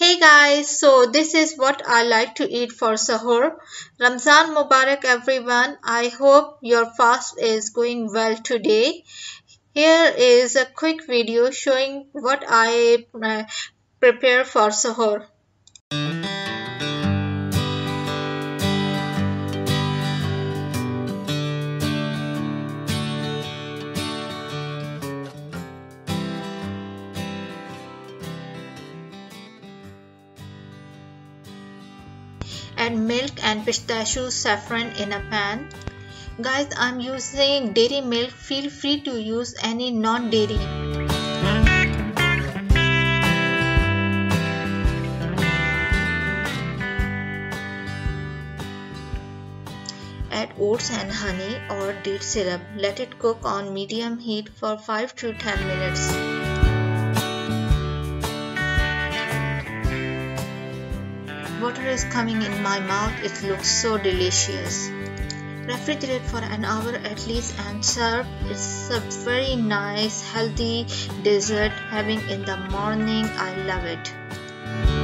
Hey guys, so this is what I like to eat for sahur. Ramzan Mubarak everyone. I hope your fast is going well today. Here is a quick video showing what I prepare for sahur. Add milk and pistachio saffron in a pan. Guys, I'm using dairy milk. Feel free to use any non-dairy. Add oats and honey or date syrup. Let it cook on medium heat for 5 to 10 minutes. Water is coming in my mouth, it looks so delicious. Refrigerate for an hour at least and serve. It's a very nice healthy dessert having in the morning. I love it.